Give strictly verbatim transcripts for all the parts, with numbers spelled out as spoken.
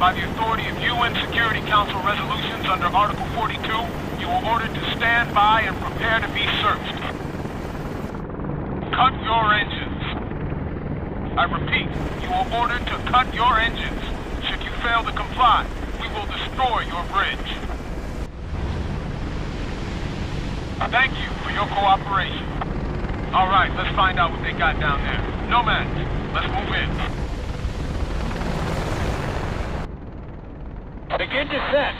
By the authority of U N Security Council resolutions under Article forty-two, you are ordered to stand by and prepare to be searched. Cut your engines. I repeat, you are ordered to cut your engines. Should you fail to comply, we will destroy your bridge. Thank you for your cooperation. All right, let's find out what they got down there. Nomads, let's move in. Begin descent.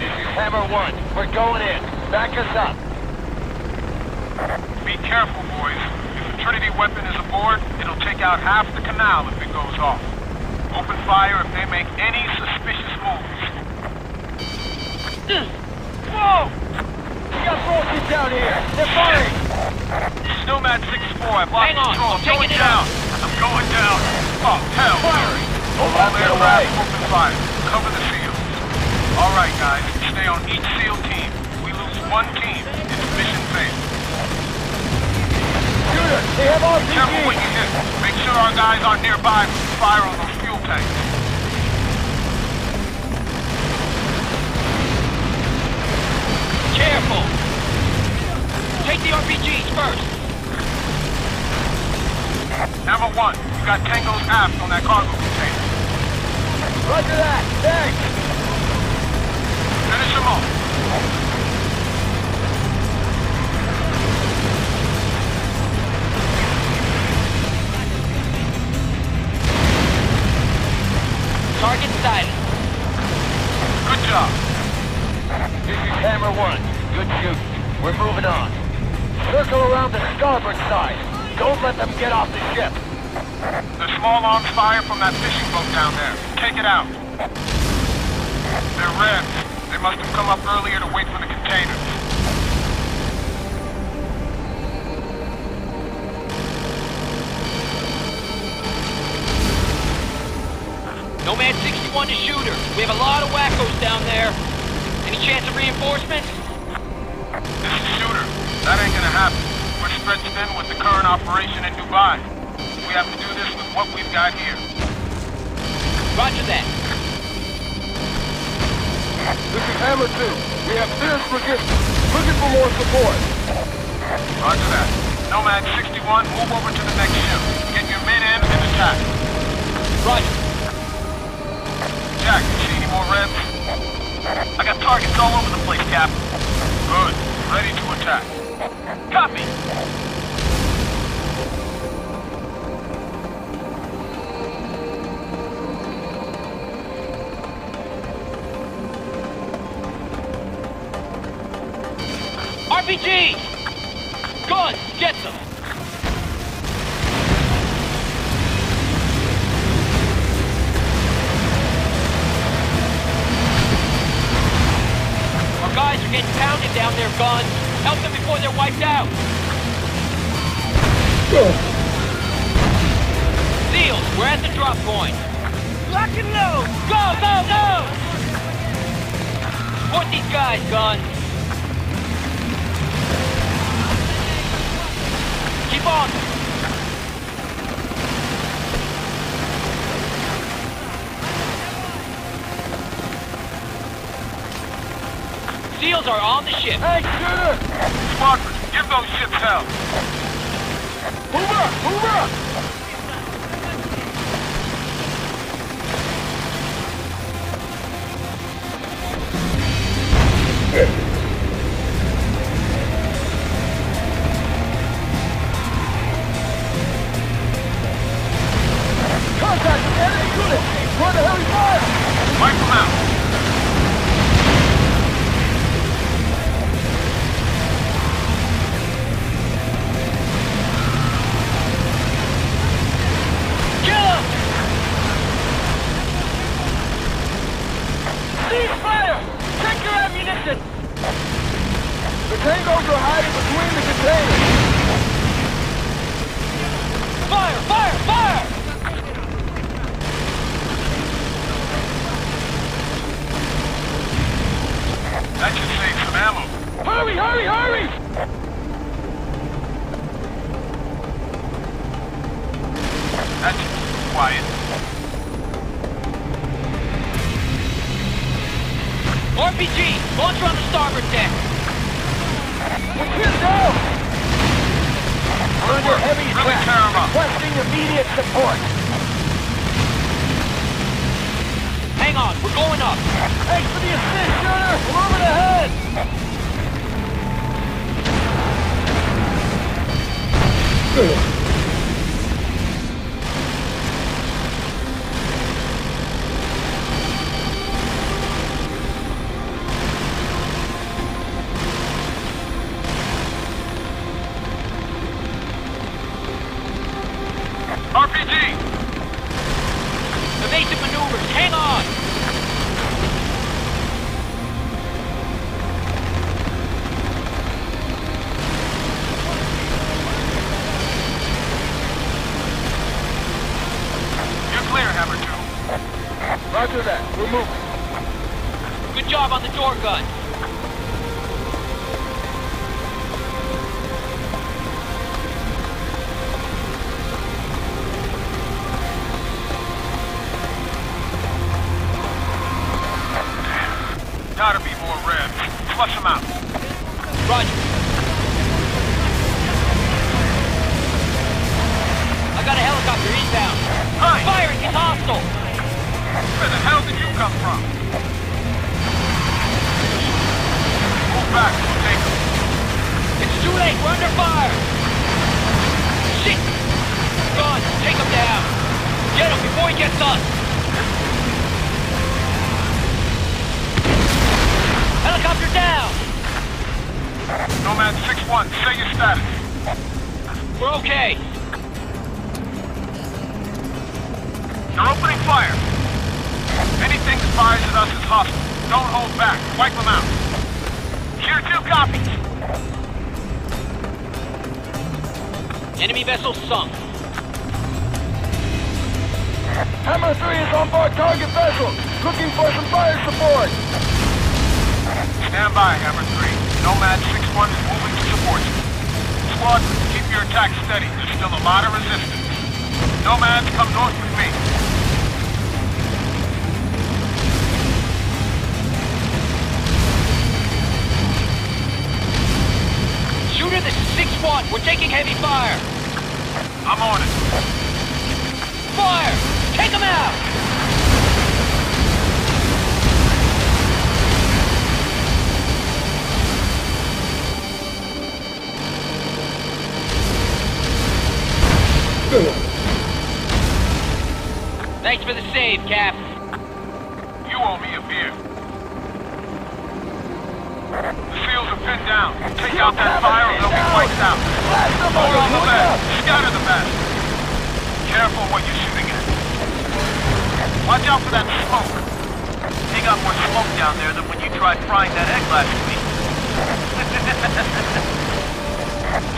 This is Hammer One. We're going in. Back us up. Be careful, boys. If a Trinity weapon is aboard, it'll take out half the canal if it goes off. Open fire if they make any suspicious moves. Whoa! We got forces down here! They're firing! Nomad six four, I've lost control. I'm going down! I'm going down! Oh, hell! Firing! All aircraft, open fire. Cover the seals. Alright, guys. Stay on each SEAL team. We lose one team. It's mission failed. Shooter! They have all Be careful what you hit. Make sure our guys aren't nearby when you fire on those fuel tanks. Careful! Take the R P Gs first! Number one, you got Tango's aft on that cargo container. Roger that! Thanks! Finish him off. Target sighted. Good job. This is Hammer One. Good shooting. We're moving on. Circle around the starboard side. Don't let them get off the ship. The small arms fire from that fishing boat down there. Take it out. They're revs. They must have come up earlier to wait for the containers. Nomad sixty-one to shooter. We have a lot of wackos down there. Any chance of reinforcements? This is Shooter. That ain't gonna happen. We're stretched thin with the current operation in Dubai. We have to do this with what we've got here. Roger that. This is Hammer two. We have fierce resistance. Looking for more support. Roger that. Nomad sixty-one, move over to the next ship. Get your men in and attack. Roger. Jack, you see any more reds? I got targets all over the place, Cap. Good. Ready to attack. Copy! R P G! Guns! Get them! Guys are getting pounded down there, guns. Help them before they're wiped out. Seals, we're at the drop point. Lock and load! Go, go, go! Support these guys, guns. Keep on. Seals are on the ship. Hey, Shooter! Sparkers, give those ships hell. Move up! Move up! Contact with enemy unit! Where the hell he was? Wipe him out! The Tangos are hiding between the containers! Fire! Fire! Fire! That should save some ammo. Hurry! Hurry! Hurry! That should keep quiet. R P G! Launcher on the starboard deck! We're cleared out! Under heavy attack! Requesting immediate support! Hang on, we're going up! Thanks for the assist, Gunner! We're moving ahead! Good. R P G! Evasive maneuvers, hang on! Roger that. We're moving. Good job on the door gun. Gotta be more revs. Flush them out. Roger. I got a helicopter inbound. Hi. Firing is hostile. Where the hell did you come from? Move back, we'll take them. It's too late, we're under fire! Shit! Gun, take him down! Get him before he gets us! Helicopter down! Nomad six one, say your status. We're okay. They're opening fire! Anything that fires at us is hostile. Don't hold back. Wipe them out. Here, two copies. Enemy vessel sunk. Hammer three is on board target vessel. Looking for some fire support. Stand by, Hammer three. Nomad six one is moving to support you. Squadron, keep your attack steady. There's still a lot of resistance. Nomads, come north with me. This is six one. We're taking heavy fire. I'm on it. Fire! Take them out! Thanks for the save, Cap. You owe me a beer. The seals are pinned down. Take out that fire. Out. Hold on the left. Scatter the back. Careful what you're shooting at. Watch out for that smoke. They got more smoke down there than when you tried frying that egg last week.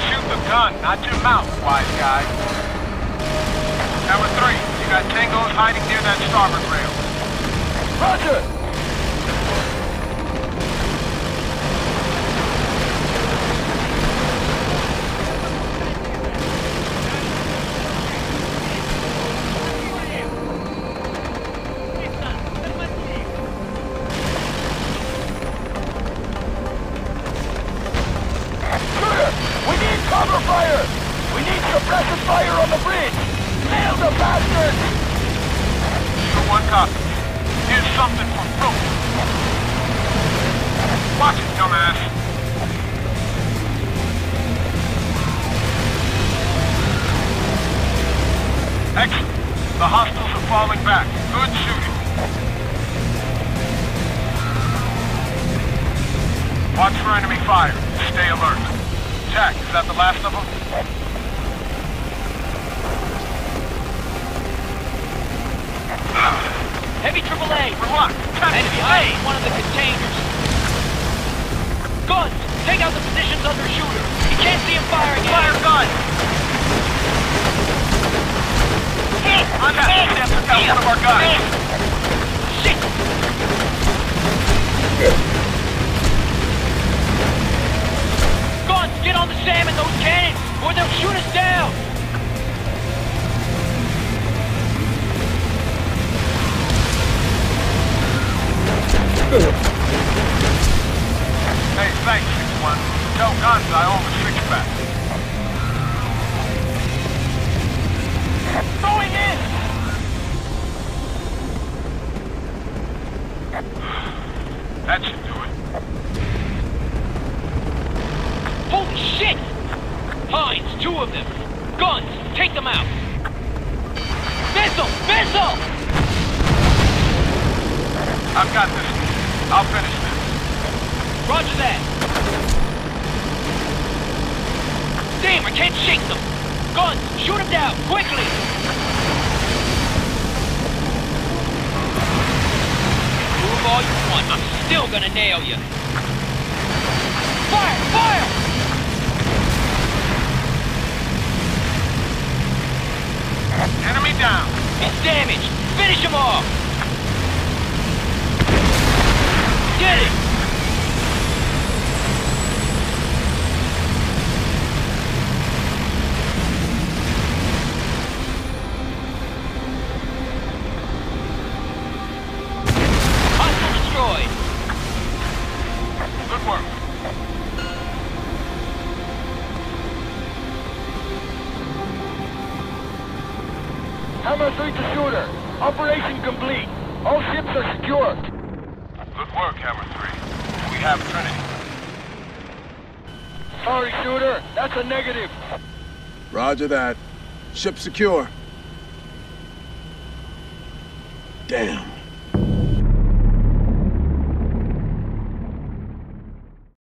Shoot the gun, not your mouth, wise guy. Number three, you got tangos hiding near that starboard rail. Roger! Heavy triple A! We're locked! And behind one of the containers! Guns! Take out the positions under shooter! You can't see him firing! Fire gun! I'm out! That's out one of our guys! Shit! Guns! Get on the SAM and those cannons! Or they'll shoot us down! missile! I've got this. I'll finish this. Roger that. Damn, I can't shake them. Guns, shoot them down, quickly! Move all you want, I'm still gonna nail you. Fire! Fire! Enemy down! It's damaged! Finish him off! Get it! Hostile destroyed! Good work. Hammer three to shooter. Operation complete. All ships are secure. Good work, Hammer three. We have Trinity. Sorry, shooter. That's a negative. Roger that. Ship secure. Damn.